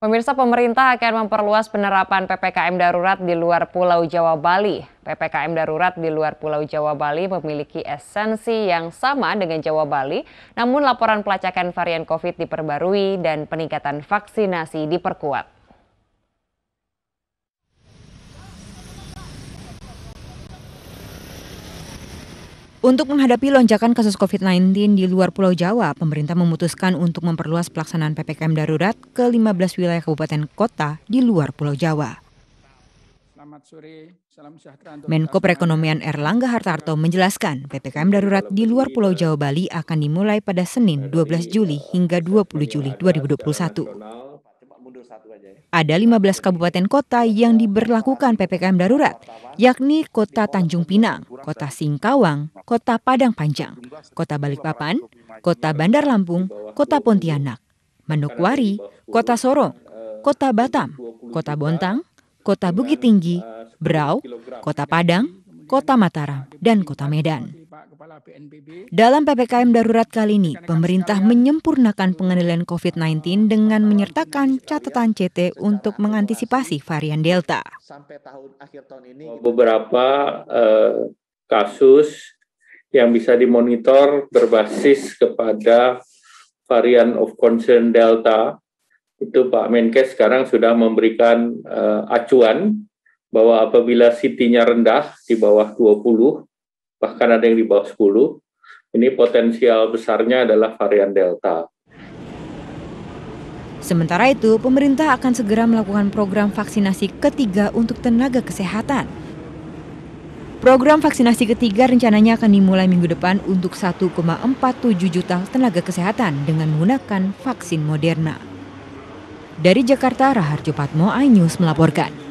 Pemirsa, pemerintah akan memperluas penerapan PPKM darurat di luar Pulau Jawa Bali. PPKM darurat di luar Pulau Jawa Bali memiliki esensi yang sama dengan Jawa Bali, namun laporan pelacakan varian COVID diperbarui dan peningkatan vaksinasi diperkuat. Untuk menghadapi lonjakan kasus COVID-19 di luar Pulau Jawa, pemerintah memutuskan untuk memperluas pelaksanaan PPKM darurat ke 15 wilayah kabupaten kota di luar Pulau Jawa. Menko Perekonomian Erlangga Hartarto menjelaskan PPKM darurat di luar Pulau Jawa Bali akan dimulai pada Senin 12 Juli hingga 20 Juli 2021. Ada 15 kabupaten kota yang diberlakukan PPKM darurat, yakni Kota Tanjung Pinang, Kota Singkawang, Kota Padang Panjang, Kota Balikpapan, Kota Bandar Lampung, Kota Pontianak, Manokwari, Kota Sorong, Kota Batam, Kota Bontang, Kota Bukit Tinggi, Berau, Kota Padang, Kota Mataram, dan Kota Medan. Dalam PPKM darurat kali ini, pemerintah menyempurnakan pengendalian COVID-19 dengan menyertakan catatan CT untuk mengantisipasi varian Delta. Beberapa kasus yang bisa dimonitor berbasis kepada varian of concern Delta, itu Pak Menkes sekarang sudah memberikan acuan bahwa apabila CT-nya rendah di bawah 20, bahkan ada yang di bawah 10, ini potensial besarnya adalah varian Delta. Sementara itu, pemerintah akan segera melakukan program vaksinasi ketiga untuk tenaga kesehatan. Program vaksinasi ketiga rencananya akan dimulai minggu depan untuk 1,47 juta tenaga kesehatan dengan menggunakan vaksin Moderna. Dari Jakarta, Raharjo Patmo, iNews melaporkan.